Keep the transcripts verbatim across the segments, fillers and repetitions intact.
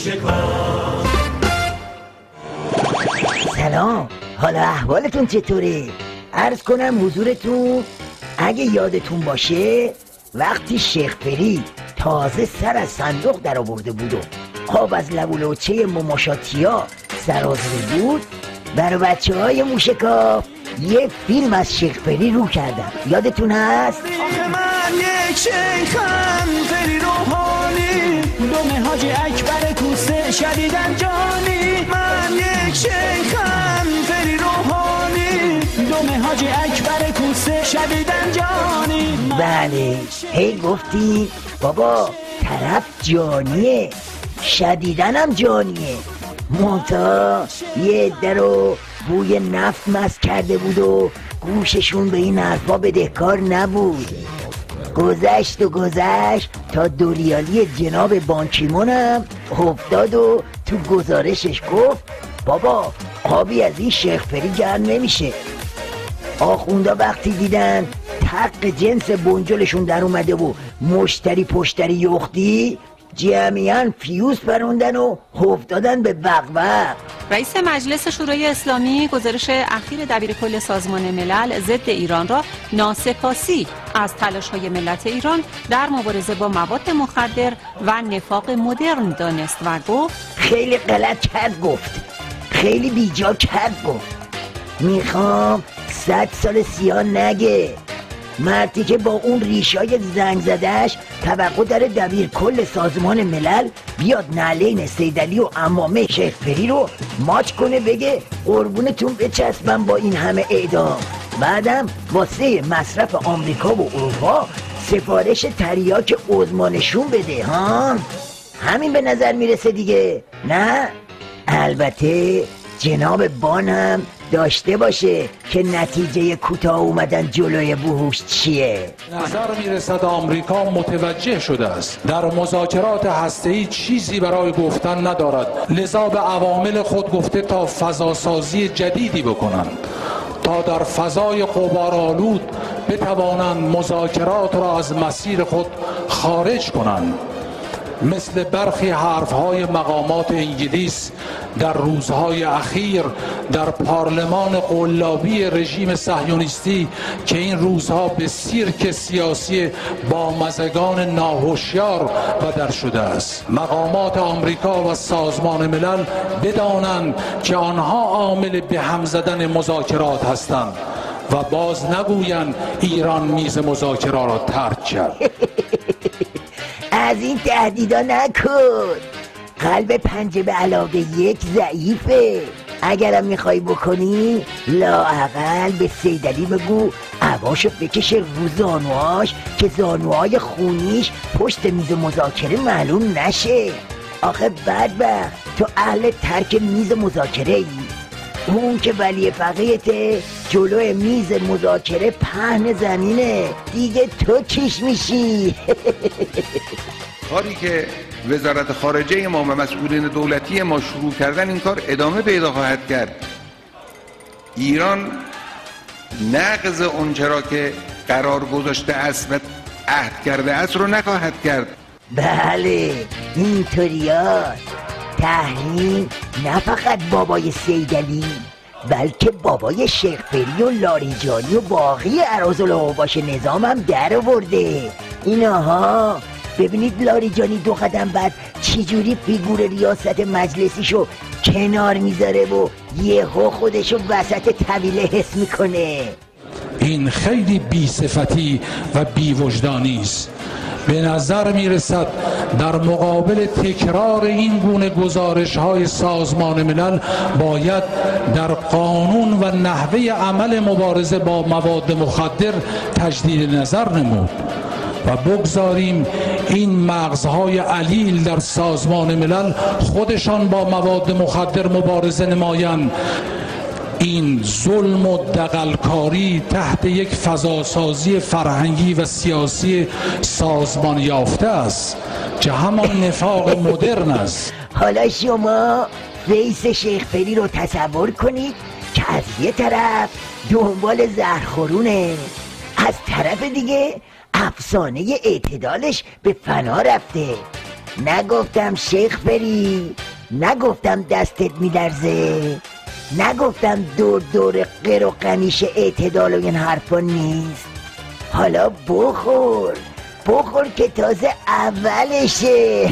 موشکاف. سلام، حالا احوالتون چطوره؟ عرض کنم حضورتون اگه یادتون باشه وقتی شیخ پری تازه سر از صندوق در آورده بود و خواب از لب و لوچه مماشاتیا سرازده بود، برای بچه های موشکاف یه فیلم از شیخ پری رو کردم. یادتون هست؟ من یک شیخم پری روحانی، دوم حاجی اکبر کوسه شدیدن جانی. من یک شیخم پری روحانی، دوم حاجی اکبر کوسه شدیدن جانی. بله، هی گفتی بابا طرف جانیه، شدیدنم جانیه، منتها یه عده رو بوی نفت مست کرده بود و گوششون به این حرفا بدهکار نبود. گذشت و گذشت تا دوریالی جناب بانکیمون هم افتاد و تو گزارشش گفت بابا آبی از این شیخ پری گرم نمیشه. آخوندا وقتی دیدن حق جنس بنجلشون در اومده و مشتری پشتری یختی، جمعیان فیوز پروندن و افتادن به وقوق. رئیس مجلس شورای اسلامی گزارش اخیر دبیرکل سازمان ملل ضد ایران را ناسپاسی از تلاش‌های ملت ایران در مبارزه با مواد مخدر و نفاق مدرن دانست و گفت خیلی غلط کرد، گفت خیلی بیجا کرد، گفت میخوام صد سال سیاه نگه. مردی که با اون ریشای زنگ زدهش توقع داره دبیر کل سازمان ملل بیاد نعلین سیدعلی و عمامه شیخ پری رو ماچ کنه بگه قربونتون بچسبم با این همه اعدام، بعدم واسه مصرف آمریکا و اروپا سفارش تریاک عظمانشون بده ها. همین به نظر میرسه دیگه، نه؟ البته جناب بان هم داشته باشه که نتیجه کوتاه اومدن جلوی بوهوش چیه؟ نظر میرسد آمریکا متوجه شده است در مذاکرات هسته‌ای چیزی برای گفتن ندارد، لذا به عوامل خود گفته تا فضاسازی جدیدی بکنند تا در فضای غبارآلود بتوانند مذاکرات را از مسیر خود خارج کنند، مثل برخی حرفهای مقامات انگلیس در روزهای اخیر در پارلمان قلابی رژیم صهیونیستی که این روزها به سیرک سیاسی با مزگان ناهوشیار بدل شده است. مقامات آمریکا و سازمان ملل بدانند که آنها عامل به هم زدن مذاکرات هستند و باز نگویند ایران میز مذاکرات را ترک کرد. از این تهدیدا نکن، قلب پنجه به علاقه یک ضعیفه. اگرم میخوای بکنی لااقل به سیدعلی بگو عواشو بکشه رو زانوهاش که زانوهای خونیش پشت میز مذاکره معلوم نشه. آخه بدبخت تو اهل ترک میز مذاکره ای، اون که ولی فقیه‌ته جلو میز مذاکره پهن زمینه دیگه، تو کیش میشی؟ کاری که وزارت خارجه ما و مسئولین دولتی ما شروع کردن این کار ادامه پیدا خواهد کرد. ایران نقض اونچه را که قرار گذاشته است و عهد کرده است رو نخواهد کرد. بله اینطوریاست. تحریم نه فقط بابای سیدعلی بلکه بابای شیخ پری و لاریجانی و باقی اراذالاوباش نظام هم در آورده ایناها. ببینید لاریجانی دو قدم بعد چجوری فیگور ریاست مجلسیشو کنار میذاره و یهو خودشو وسط طویله حس میکنه. این خیلی بی صفتی و بی وجدانی است. به نظر می رسد در مقابل تکرار این گونه گزارش های سازمان ملل باید در قانون و نحوه عمل مبارزه با مواد مخدر تجدید نظر نمود و بگذاریم این مغزهای علیل در سازمان ملل خودشان با مواد مخدر مبارزه نمایند. این ظلم و دغلکاری تحت یک فضاسازی فرهنگی و سیاسی سازمان یافته است که همان نفاق مدرن است. حالا شما رئیس شیخ پری رو تصور کنید که از یه طرف دنبال زهرخورونه، از طرف دیگه افسانه اعتدالش به فنا رفته، نگفتم شیخ بری، نگفتم دستت میلرزه، نگفتم دور دور قیر و قمیش اعتدال و این حرفا نیست. حالا بخور بخور که تازه اولشه.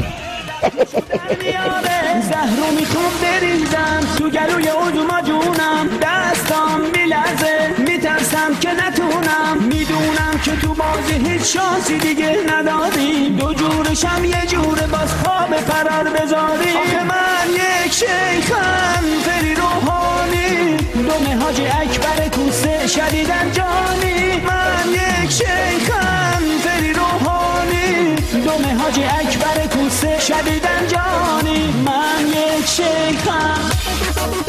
زهرو میخوام بریزم تو گلوی اون جونم، دستام میلرزه میترسم که نتونم، میدونم که تو بازی هیچ شانسی دیگه نداری، دو جورشم یه جوره باز پا به فرار بذاری. آخه من یک شیخم فری روحانی، دم حاجی اکبر کوسه شدیدن جانی. من یک شیخم فری روحانی، دم حاجی اکبر کوسه شدیدن جانی. من یک شیخم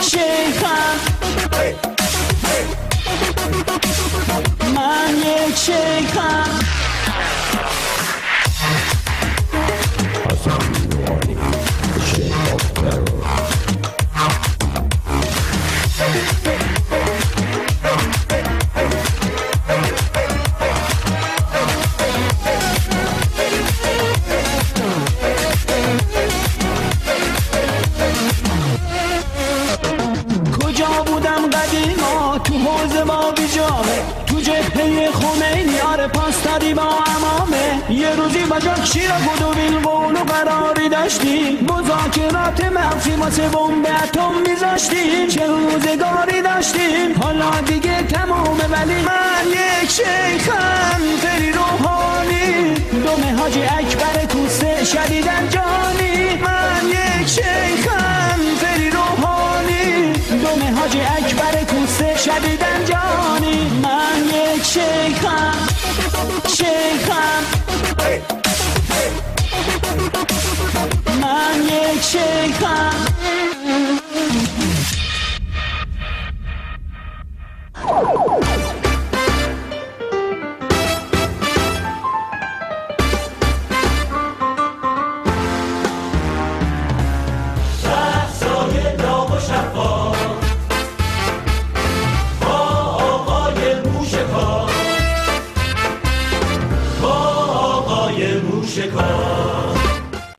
شیخم من یک شیخم حسن روحانی شیخ آف ترور. یه روزی بجاک شیر و دویل قولو قراری داشتی، مذاکرات منفی واسه بمب اتم میذاشتی، چه روزگاری داشتی حالا دیگه تمومه. ولی من یک شیخم فری روحانی، دم حاجی اکبر کوسه شدیدن جانی. من یک شیخم فری روحانی، دم حاجی اکبر کوسه شدیدن جانی. من یک شیخم شیخم